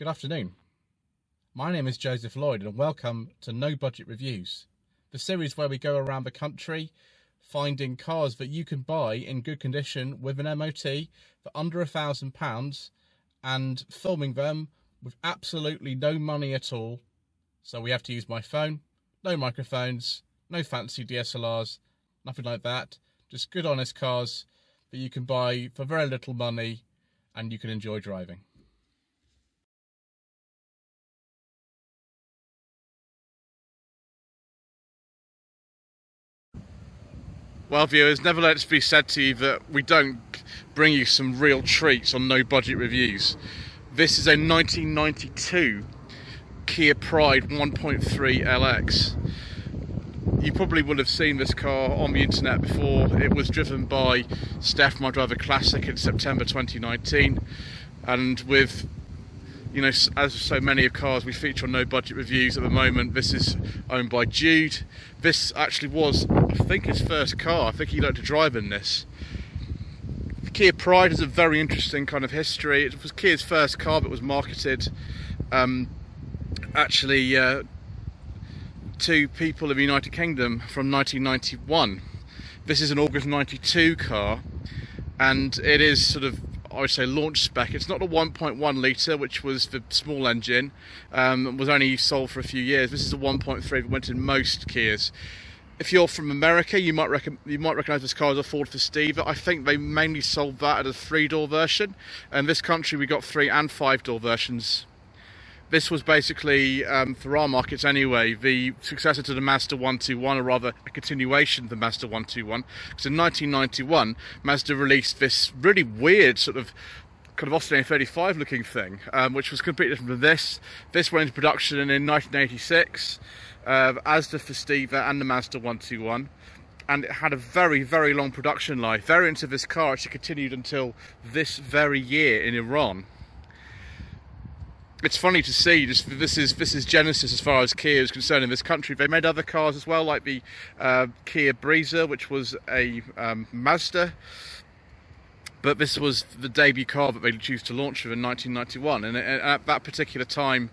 Good afternoon. My name is Joseph Lloyd and welcome to No Budget Reviews, the series where we go around the country finding cars that you can buy in good condition with an MOT for under £1,000 and filming them with absolutely no money at all. So we have to use my phone, no microphones, no fancy DSLRs, nothing like that. Just good honest cars that you can buy for very little money and you can enjoy driving. Well viewers, never let it be said to you that we don't bring you some real treats on No Budget Reviews. This is a 1992 Kia Pride 1.3 LX. You probably would have seen this car on the internet before. It was driven by Steph, my driver classic, in September 2019. And with, you know, as so many of cars we feature on No Budget Reviews at the moment, this is owned by Jude. This actually was, I think, his first car. I think he learned to drive in this. The Kia Pride has a very interesting kind of history. It was Kia's first car that was marketed to people of the United Kingdom from 1991. This is an August 92 car and it is sort of, I would say, launch spec. It's not a 1.1 litre, which was the small engine, was only sold for a few years. This is a 1.3 that went in most Kias. If you're from America, you might recognise this car as a Ford Festiva. I think they mainly sold that as a 3-door version, and this country we got 3- and 5-door versions. This was basically, for our markets anyway, the successor to the Mazda 121, or rather a continuation of the Mazda 121. Because in 1991, Mazda released this really weird kind of Austin A35 looking thing, which was completely different from this. This went into production in 1986, as the Festiva and the Mazda 121. And it had a very, very long production life. Variants of this car actually continued until this very year in Iran. It's funny to see, just, this is Genesis as far as Kia is concerned in this country. They made other cars as well, like the Kia Brisa, which was a Mazda. But this was the debut car that they chose to launch with in 1991. And at that particular time,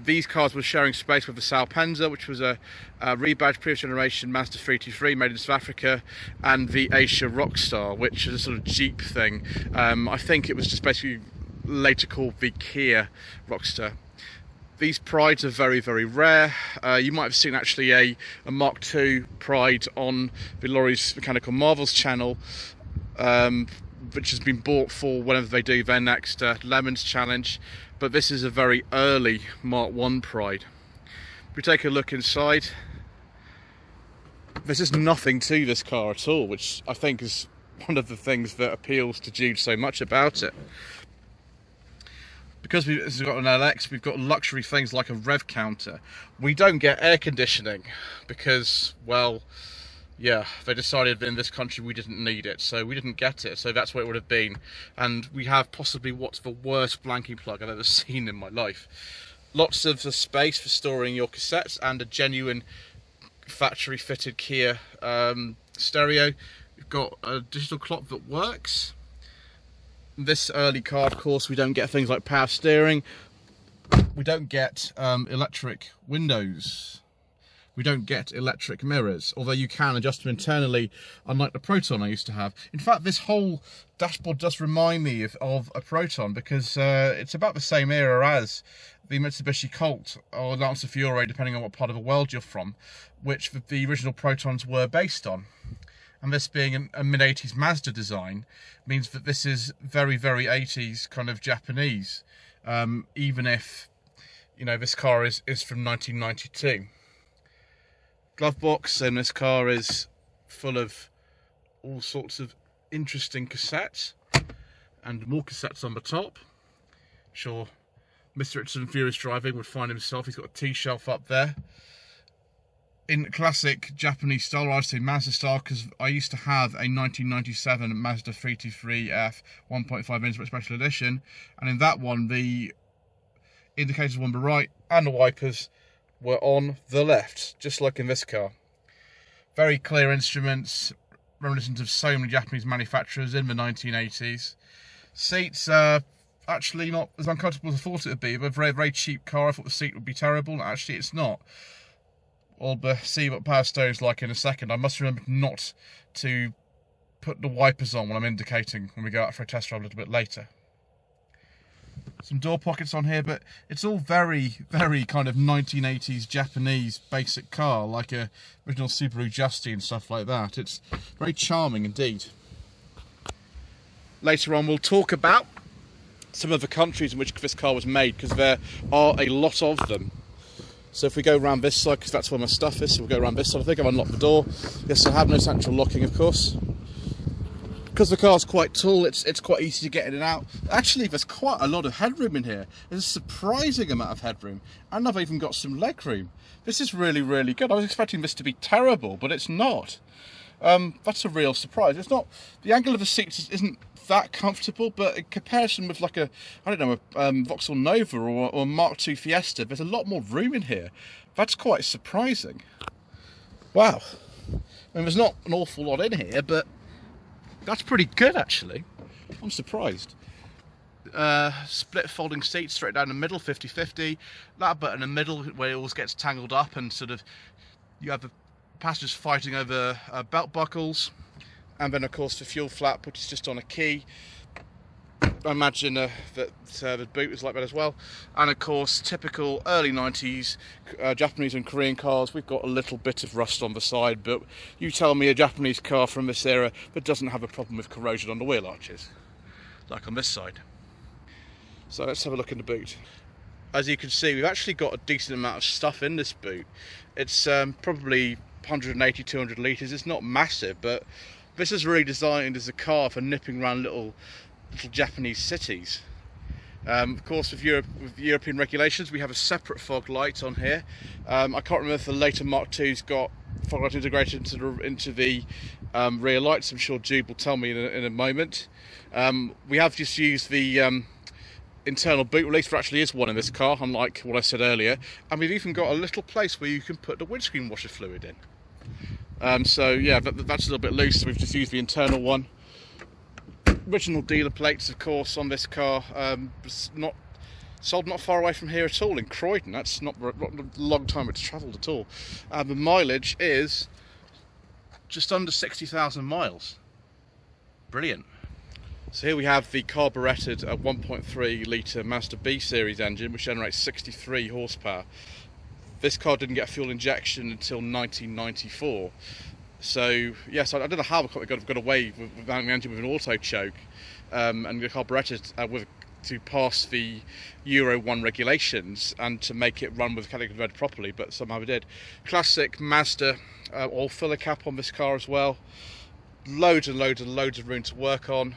these cars were sharing space with the Salpenza, which was a rebadged previous generation Mazda 323 made in South Africa, and the Asia Rockstar, which is a sort of Jeep thing. I think it was just basically later called the Kia Rockstar. These Prides are very, very rare. You might have seen actually a Mark II Pride on the Lorry's Mechanical Marvels channel, which has been bought for whenever they do their next Lemons Challenge, but this is a very early Mark I Pride. If we take a look inside, there's just nothing to this car at all, which I think is one of the things that appeals to Jude so much about it. Because we've got an LX, we've got luxury things like a rev counter. We don't get air conditioning because, well, yeah, they decided that in this country we didn't need it, so we didn't get it, so that's what it would have been. And we have possibly what's the worst blanking plug I've ever seen in my life. Lots of the space for storing your cassettes and a genuine factory-fitted Kia stereo. We've got a digital clock that works. This early car, of course, we don't get things like power steering, we don't get electric windows, we don't get electric mirrors, although you can adjust them internally, unlike the Proton I used to have. In fact, this whole dashboard does remind me of a Proton, because it's about the same era as the Mitsubishi Colt, or Lancer Fiore, depending on what part of the world you're from, which the original Protons were based on. And this being a mid-80s Mazda design means that this is very, very 80s kind of Japanese, even if, you know, this car is from 1992. Glove box, and this car is full of all sorts of interesting cassettes and more cassettes on the top. Sure, Mr. Richardson Furious Driving would find himself. He's got a T-shelf up there. In classic Japanese style, I'd say Mazda style, because I used to have a 1997 Mazda 323 F 1.5 inch special edition, and in that one the indicators were on the right and the wipers were on the left, just like in this car. Very clear instruments, reminiscent of so many Japanese manufacturers in the 1980s. Seats actually not as uncomfortable as I thought it would be. But a very, very cheap car. I thought the seat would be terrible. Actually, it's not. We'll see what power steering's like in a second. I must remember not to put the wipers on when I'm indicating when we go out for a test drive a little bit later. Some door pockets on here, but it's all very, very kind of 1980s Japanese basic car, like a original Subaru Justy and stuff like that. It's very charming indeed. Later on we'll talk about some of the countries in which this car was made, because there are a lot of them. So if we go around this side, because that's where my stuff is, so we'll go around this side. I think I've unlocked the door. Yes, I have no central locking, of course. Because the car's quite tall, it's quite easy to get in and out. Actually, there's quite a lot of headroom in here. There's a surprising amount of headroom, and I've even got some leg room. This is really, really good. I was expecting this to be terrible, but it's not. That's a real surprise. It's not, the angle of the seats isn't that comfortable, but in comparison with like a, I don't know, a Vauxhall Nova or a Mark II Fiesta, there's a lot more room in here. That's quite surprising. Wow. I mean, there's not an awful lot in here, but that's pretty good, actually. I'm surprised. Split folding seats straight down the middle, 50-50. That bit in the middle where it always gets tangled up and sort of you have the passengers fighting over belt buckles. And then, of course, the fuel flap, which is just on a key. I imagine that the boot is like that as well. And, of course, typical early 90s Japanese and Korean cars. We've got a little bit of rust on the side, but you tell me a Japanese car from this era that doesn't have a problem with corrosion on the wheel arches, like on this side. So let's have a look in the boot. As you can see, we've actually got a decent amount of stuff in this boot. It's probably 180, 200 litres. It's not massive, but this is really designed as a car for nipping around little Japanese cities. Of course, with European regulations, we have a separate fog light on here. I can't remember if the later Mark II's got fog light integrated into the rear lights. I'm sure Jude will tell me in a moment. We have just used the internal boot release. There actually is one in this car, unlike what I said earlier. And we've even got a little place where you can put the windscreen washer fluid in. So yeah, that's a little bit loose, so we've just used the internal one. Original dealer plates, of course, on this car. Not sold not far away from here at all in Croydon. That's not a long time it's travelled at all. The mileage is just under 60,000 miles. Brilliant. So here we have the carburetted 1.3 litre Mazda B Series engine, which generates 63 horsepower. This car didn't get a fuel injection until 1994. So yes, I don't know how we got away with an engine with an auto choke and the carburetted to pass the Euro 1 regulations and to make it run with the catalytic converter properly, but somehow we did. Classic Mazda oil filler cap on this car as well. Loads and loads and loads of room to work on.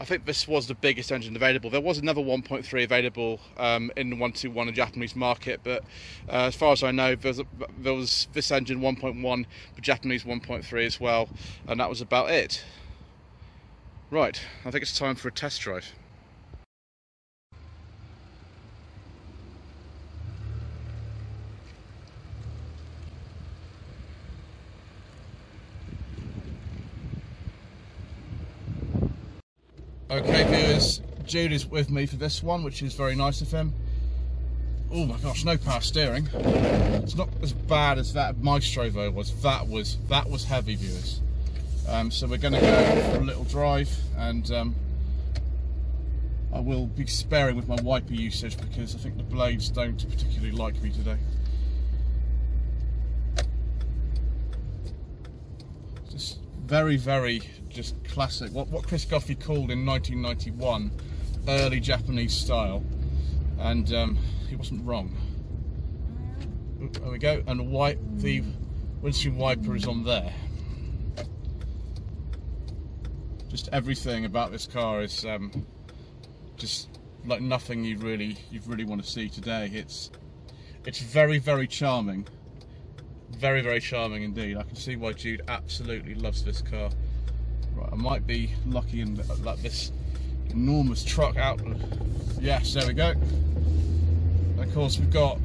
I think this was the biggest engine available. There was another 1.3 available in the 121 in the Japanese market, but as far as I know, there was this engine 1.1, the Japanese 1.3 as well, and that was about it. Right, I think it's time for a test drive. Okay viewers, Jude is with me for this one, which is very nice of him. Oh my gosh, no power steering. It's not as bad as that Maestro though was. That was heavy, viewers. So we're going to go for a little drive, and I will be sparing with my wiper usage because I think the blades don't particularly like me today. Just very, very just classic, what Chris Goffey called in 1991 early Japanese style, and he wasn't wrong. There we go, and the windscreen wiper is on there. Just everything about this car is just like nothing you'd really want to see today. It's very, very charming. Very, very charming indeed. I can see why Jude absolutely loves this car. Right, I might be lucky and let this enormous truck out. Yes, there we go. And of course, we've got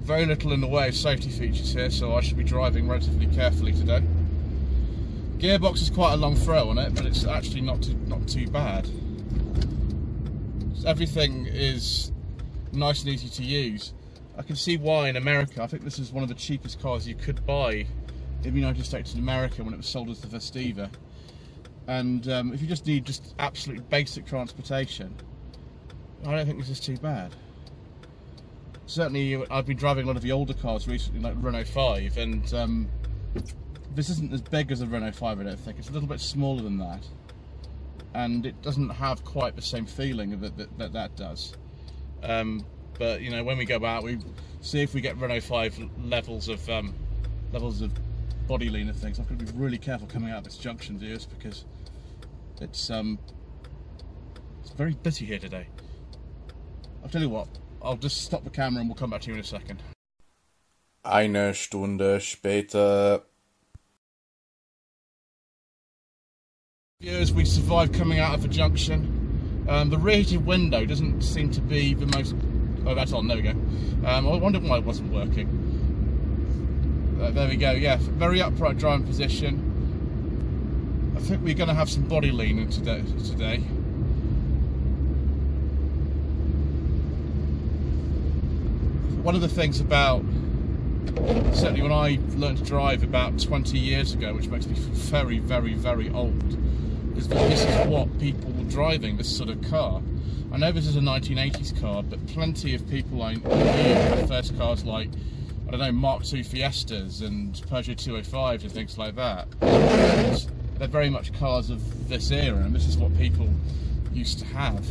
very little in the way of safety features here, so I should be driving relatively carefully today. Gearbox is quite a long throw on it, but it's actually not too bad. everything is nice and easy to use. I can see why in America, I think this is one of the cheapest cars you could buy in the United States of America when it was sold as the Festiva. And if you just need just absolute basic transportation, I don't think this is too bad. Certainly, I've been driving a lot of the older cars recently, like Renault 5, and this isn't as big as a Renault 5, I don't think. It's a little bit smaller than that. And it doesn't have quite the same feeling that does. But you know, when we go out, we see if we get Renault 5 levels of body lean and things. I've got to be really careful coming out of this junction, viewers, because it's very busy here today. I'll tell you what, I'll just stop the camera and we'll come back to you in a second. Eine Stunde später. Viewers, we survived coming out of a junction. The rear heated window doesn't seem to be the most... Oh, that's on, there we go. I wondered why it wasn't working. There we go, yeah, very upright driving position. I think we're going to have some body lean in today. One of the things about, certainly when I learned to drive about 20 years ago, which makes me very, very, very old, is that this is what people were driving, this sort of car. I know this is a 1980s car, but plenty of people I knew had first cars like, I don't know, Mark II Fiestas and Peugeot 205s and things like that. And they're very much cars of this era, and this is what people used to have.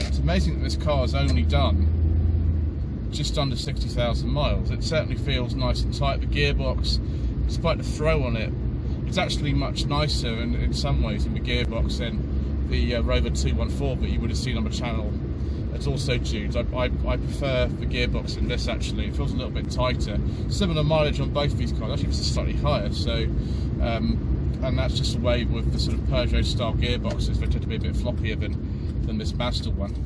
It's amazing that this car is only done just under 60,000 miles. It certainly feels nice and tight. The gearbox, despite the throw on it, it's actually much nicer in some ways in the gearbox than the Rover 214 that you would have seen on the channel. It's also Jude's. I prefer the gearbox in this actually. It feels a little bit tighter. Similar mileage on both these cars. Actually, it's slightly higher. So, and that's just the way with the sort of Peugeot style gearboxes. They tend to be a bit floppier than this Mazda one.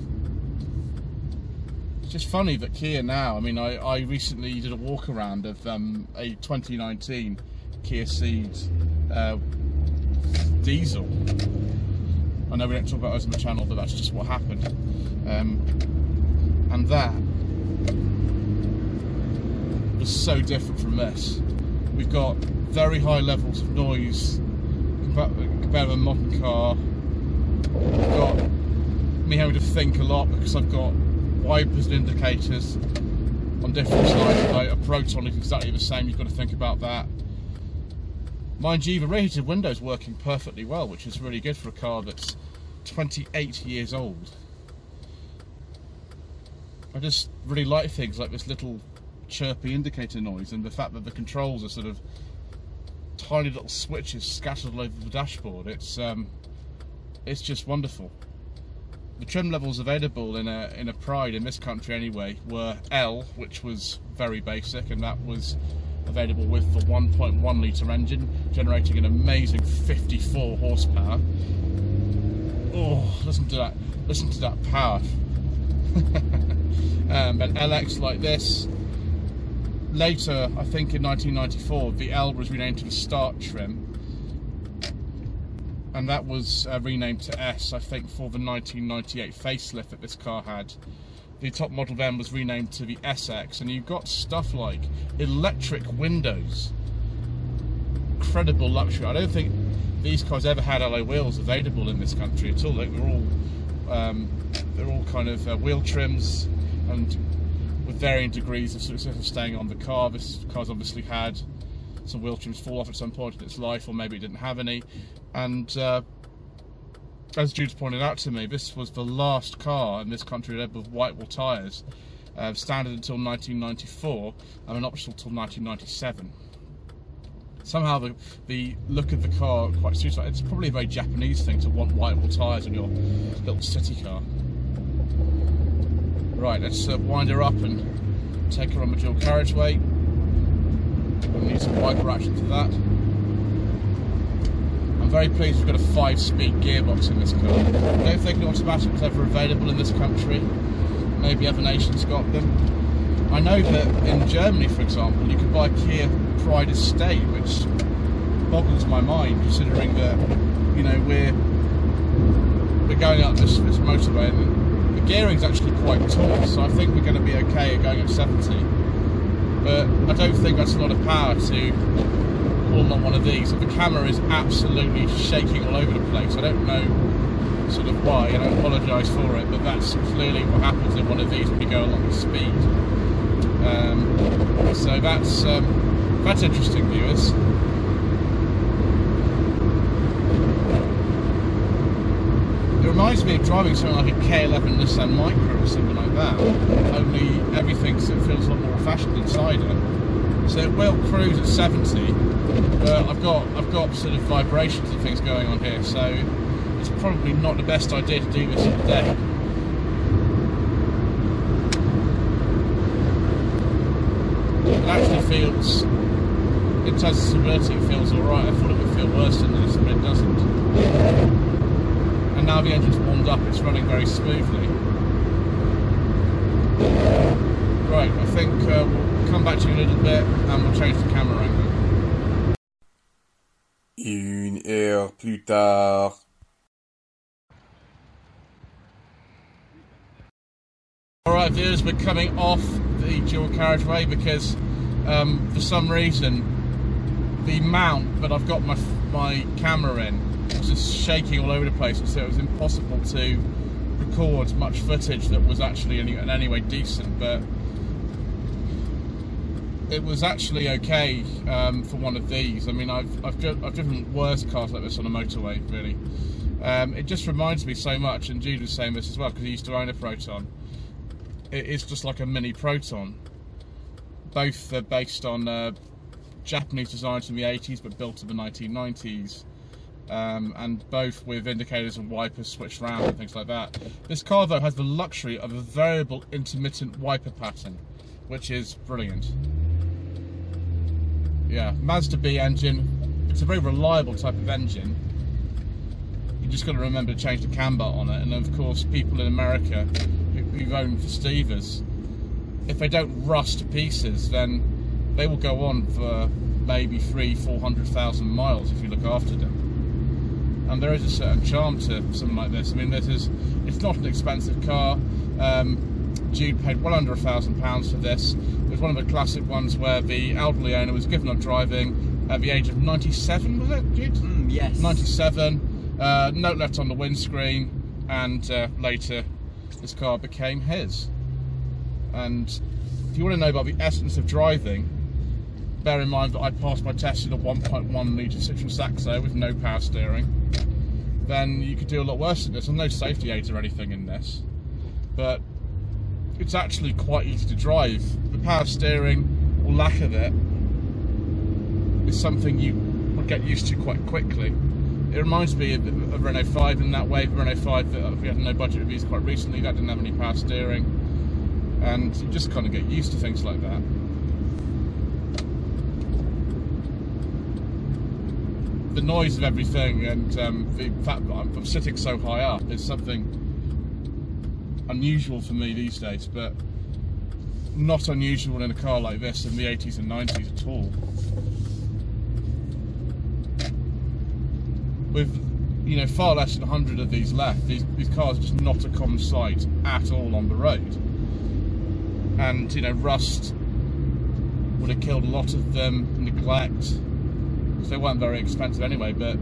It's just funny that Kia now, I mean, I recently did a walk around of a 2019 Kia Ceed diesel. I know we don't talk about those on the channel, but that's just what happened. And that was so different from this. We've got very high levels of noise compared to a modern car. We've got me having to think a lot because I've got wipers and indicators on different sides. A Proton is exactly the same, you've got to think about that. Mind you, the rear heated window is working perfectly well, which is really good for a car that's 28 years old. I just really like things like this little chirpy indicator noise and the fact that the controls are sort of tiny little switches scattered all over the dashboard. It's just wonderful. The trim levels available in a Pride in this country anyway were L, which was very basic, and that was available with the 1.1 litre engine, generating an amazing 54 horsepower. Oh, listen to that power. An LX like this. Later, I think in 1994, the L was renamed to the Start trim. And that was renamed to S, I think, for the 1998 facelift that this car had. The top model then was renamed to the SX, and you've got stuff like electric windows. Incredible luxury. I don't think these cars ever had alloy wheels available in this country at all. Like, they're all kind of wheel trims, and with varying degrees of success of staying on the car. This car's obviously had some wheel trims fall off at some point in its life, or maybe it didn't have any. And as Jude's pointed out to me, this was the last car in this country with white wall tyres, standard until 1994 and an optional until 1997. Somehow the look of the car quite suits it. It's probably a very Japanese thing to want white wall tyres on your little city car. Right, let's wind her up and take her on the dual carriageway. We'll need some wiper action for that. I'm very pleased we've got a 5-speed gearbox in this car. I don't think an automatic was ever available in this country. Maybe other nations got them. I know that in Germany, for example, you could buy Kia Pride Estate, which boggles my mind, considering that, you know, we're going up this motorway, and the gearing's actually quite tall, so I think we're going to be okay at going at 70. But I don't think that's a lot of power to pull on one of these. The camera is absolutely shaking all over the place. I don't know sort of why, and I apologise for it, but that's clearly what happens in one of these when you go along with speed. So that's interesting, viewers. It reminds me of driving something like a K11 Nissan Micra or something like that, only everything feels a lot more fashioned inside it. So it will cruise at 70, but I've got sort of vibrations and things going on here, so it's probably not the best idea to do this today. It actually feels, in terms of stability, it feels alright. I thought it would feel worse than this, but it doesn't. And now the engine's warmed up, it's running very smoothly. Right, I think we'll come back to you in a little bit and we'll change the camera angle. Une heure plus tard. Alright viewers, we're coming off the dual carriageway because for some reason the mount that I've got my camera in was just shaking all over the place, so it was impossible to record much footage that was actually in any way decent, but it was actually okay for one of these. I mean, I've driven worse cars like this on a motorway, really. It just reminds me so much, and Jude was saying this as well, because he used to own a Proton. It is just like a mini Proton. Both are based on Japanese designs from the 80s, but built in the 1990s. And both with indicators and wipers switched around and things like that. This car though has the luxury of a variable intermittent wiper pattern, which is brilliant. Yeah, Mazda B engine, it's a very reliable type of engine. You just got to remember to change the cam bar on it, and of course people in America who've owned Festivas, if they don't rust to pieces then they will go on for maybe 300,000 to 400,000 miles if you look after them. And there is a certain charm to something like this. I mean, it's not an expensive car. Jude paid well under £1,000 for this. It was one of the classic ones where the elderly owner was given up driving at the age of 97, was it, Jude? Yes. 97, note left on the windscreen, and later this car became his. And if you want to know about the essence of driving, bear in mind that I passed my test in a 1.1 litre Citroen Saxo with no power steering. Then you could do a lot worse than this. There's no safety aids or anything in this, but it's actually quite easy to drive. The power steering, or lack of it, is something you would get used to quite quickly. It reminds me of a Renault 5 in that way. The Renault 5 that we had No Budget Reviews quite recently, that didn't have any power steering, and you just kind of get used to things like that. The noise of everything, and the fact that I'm sitting so high up is something unusual for me these days, but not unusual in a car like this in the 80s and 90s at all. With, you know, far less than 100 of these left, these cars are just not a common sight at all on the road. And, you know, rust would have killed a lot of them, neglect. They weren't very expensive anyway, but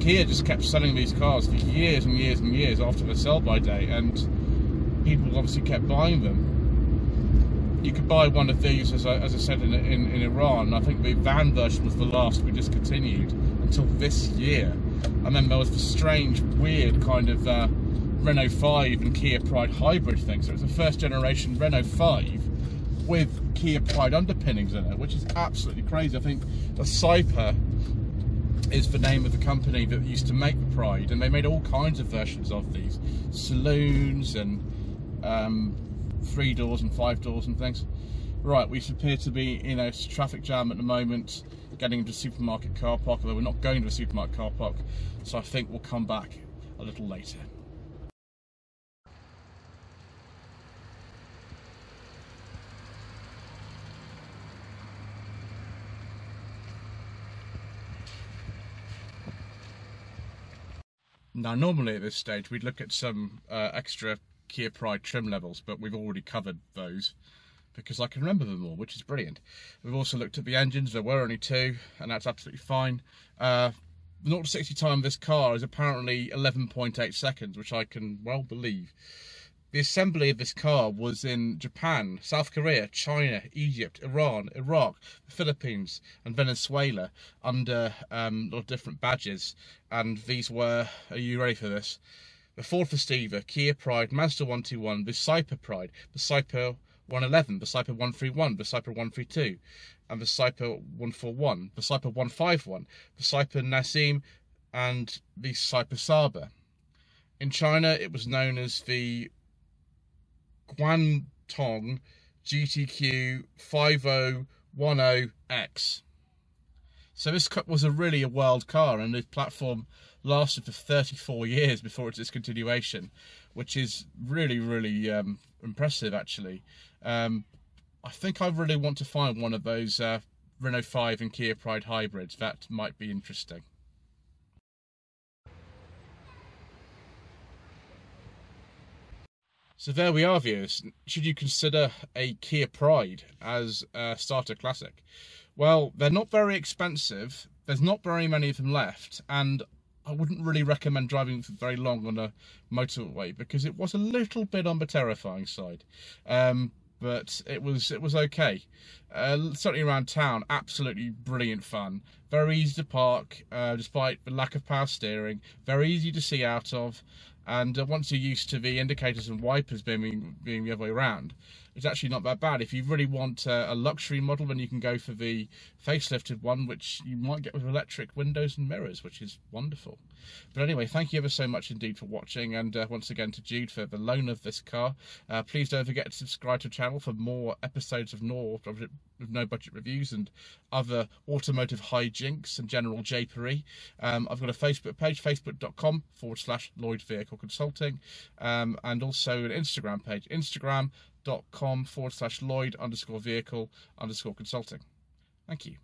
Kia just kept selling these cars for years and years and years after the sell-by date, and people obviously kept buying them. You could buy one of these, as I said, in Iran. I think the van version was the last we discontinued until this year, and then there was the strange, weird kind of Renault 5 and Kia Pride hybrid thing. So it's a first-generation Renault 5. With Kia Pride underpinnings in it, which is absolutely crazy. I think the Saipa is the name of the company that used to make the Pride, and they made all kinds of versions of these, saloons and 3 doors and 5 doors and things. Right, we appear to be in a traffic jam at the moment, getting into a supermarket car park, although we're not going to a supermarket car park, so I think we'll come back a little later. Now normally at this stage we'd look at some extra Kia Pride trim levels, but we've already covered those because I can remember them all, which is brilliant. We've also looked at the engines. There were only two, and that's absolutely fine. The 0 to 60 time of this car is apparently 11.8 seconds, which I can well believe. The assembly of this car was in Japan, South Korea, China, Egypt, Iran, Iraq, the Philippines and Venezuela under a lot of different badges. And these were, are you ready for this? The Ford Festiva, Kia Pride, Mazda 121, the Saipa Pride, the Saipa 111, the Saipa 131, the Saipa 132, and the Saipa 141, the Saipa 151, the Saipa Nasim, and the Saipa Saba. In China, it was known as the Guangdong GTQ 5010X. So this was really a wild car, and the platform lasted for 34 years before its discontinuation, which is really, really impressive, actually. I think I really want to find one of those Renault 5 and Kia Pride hybrids. That might be interesting. So there we are, viewers. Should you consider a Kia Pride as a starter classic? Well, they're not very expensive, there's not very many of them left, and I wouldn't really recommend driving for very long on a motorway because it was a little bit on the terrifying side. But it was okay. Certainly around town, absolutely brilliant fun. Very easy to park, despite the lack of power steering, very easy to see out of. And once you're used to the indicators and wipers being the other way around, it's actually not that bad. If you really want a luxury model, then you can go for the facelifted one, which you might get with electric windows and mirrors, which is wonderful. But anyway, thank you ever so much indeed for watching, and once again to Jude for the loan of this car. Please don't forget to subscribe to the channel for more episodes of No Budget Reviews and other automotive hijinks and general japery. I've got a Facebook page, facebook.com/Lloyd Vehicle Consulting, and also an Instagram page, instagram.com/Lloyd_vehicle_consulting. Thank you.